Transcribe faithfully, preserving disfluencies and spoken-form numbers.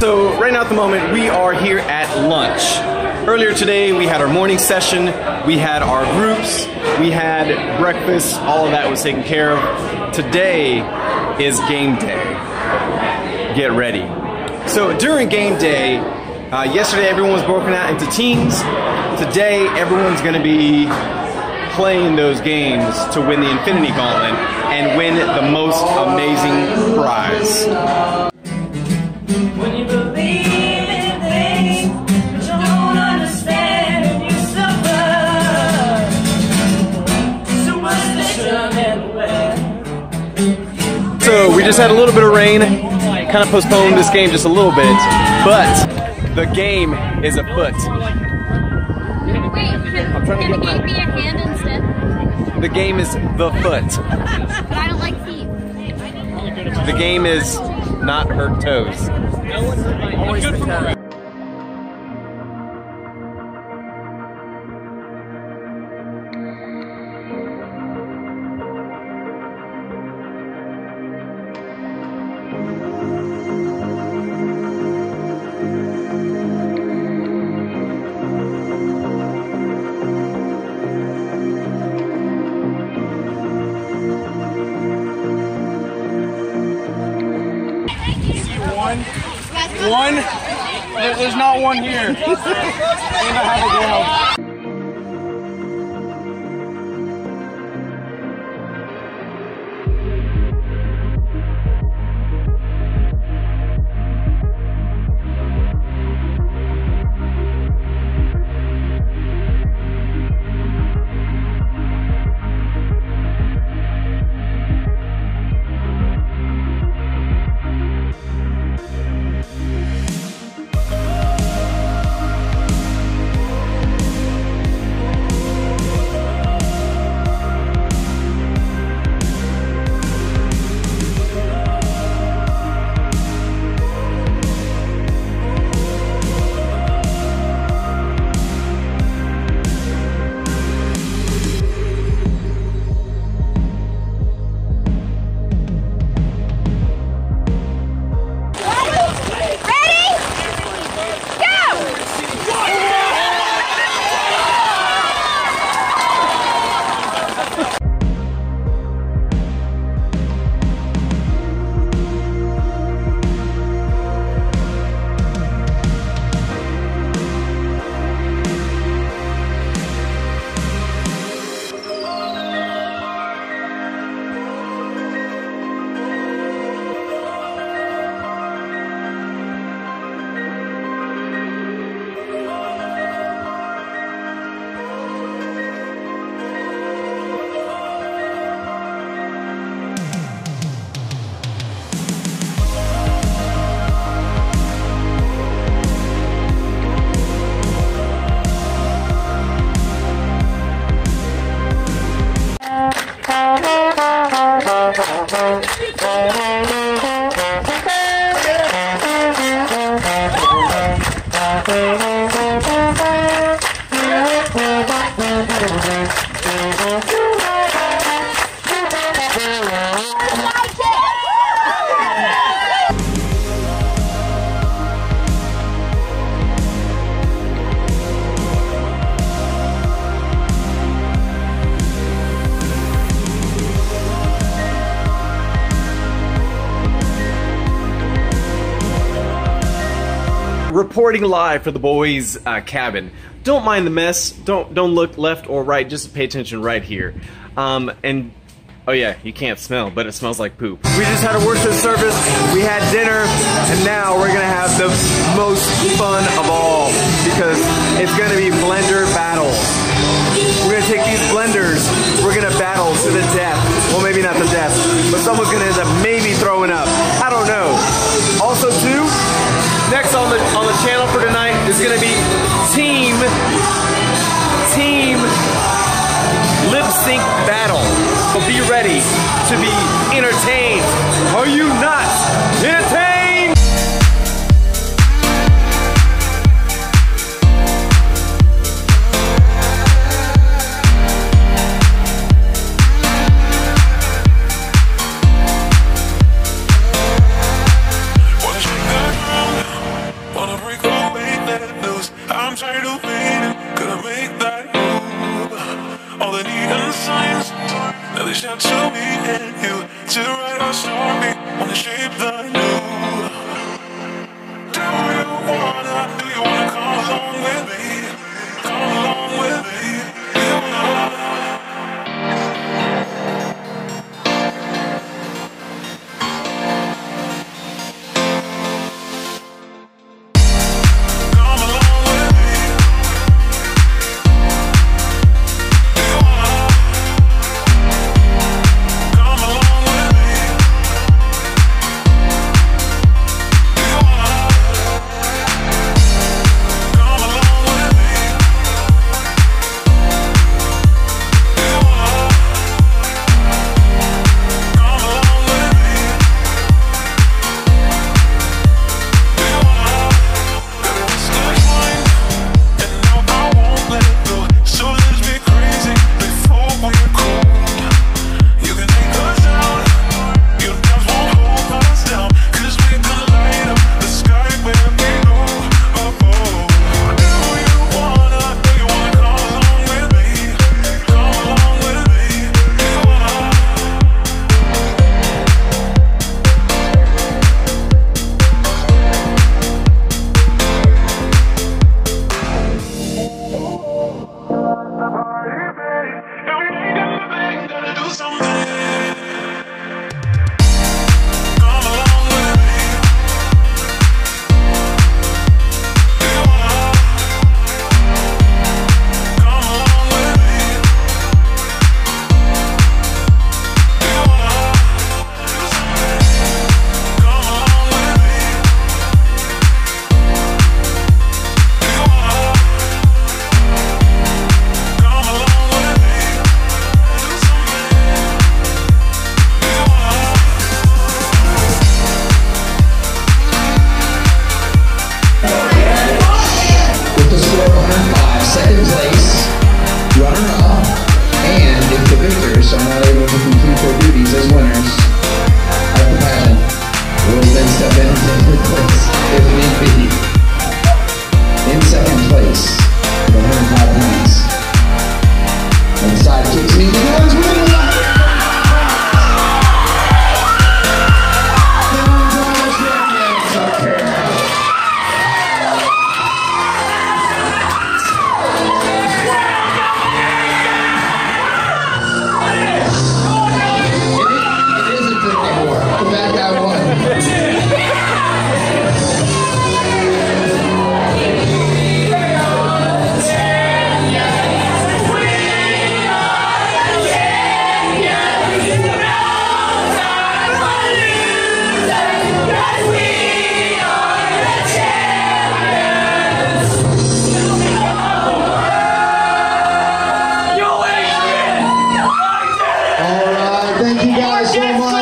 So right now at the moment, we are here at lunch. Earlier today, we had our morning session, we had our groups, we had breakfast, all of that was taken care of. Today is game day. Get ready. So during game day, uh, yesterday everyone was broken out into teams. Today, everyone's gonna be playing those games to win the Infinity Gauntlet and win the most amazing prize. When you believe in things but you don't understand and you suffer, so what's the So we just had a little bit of rain, kind of postponed this game just a little bit, but the game is afoot. Wait, can, can the game be a hand instead? The game is the foot. But I don't like feet. The game is not hurt toes. No one hurt my toes. Good for her. One, one, there's not one here. And I have a game. Reporting live for the boys' uh, cabin. Don't mind the mess. Don't don't look left or right. Just pay attention right here. Um, and oh yeah, you can't smell, but it smells like poop. We just had a worship service. We had dinner, and now we're gonna have the most fun of all because it's gonna be blender battle. We're gonna take these blenders. We're gonna battle to the death. Well, maybe not the death, but someone's gonna end up maybe throwing up. I don't know. Also, too. Next on the on the channel for tonight is gonna be team team lip sync battle. So be ready to be entertained. Are you not entertained? I'm tired of waiting, gonna make that move. All the need and signs, now they shout to me and you, to the right or stormy, wanna shape the new. Do you wanna, do you wanna come along with me? Come along with me, do you wanna? Thank you guys so much.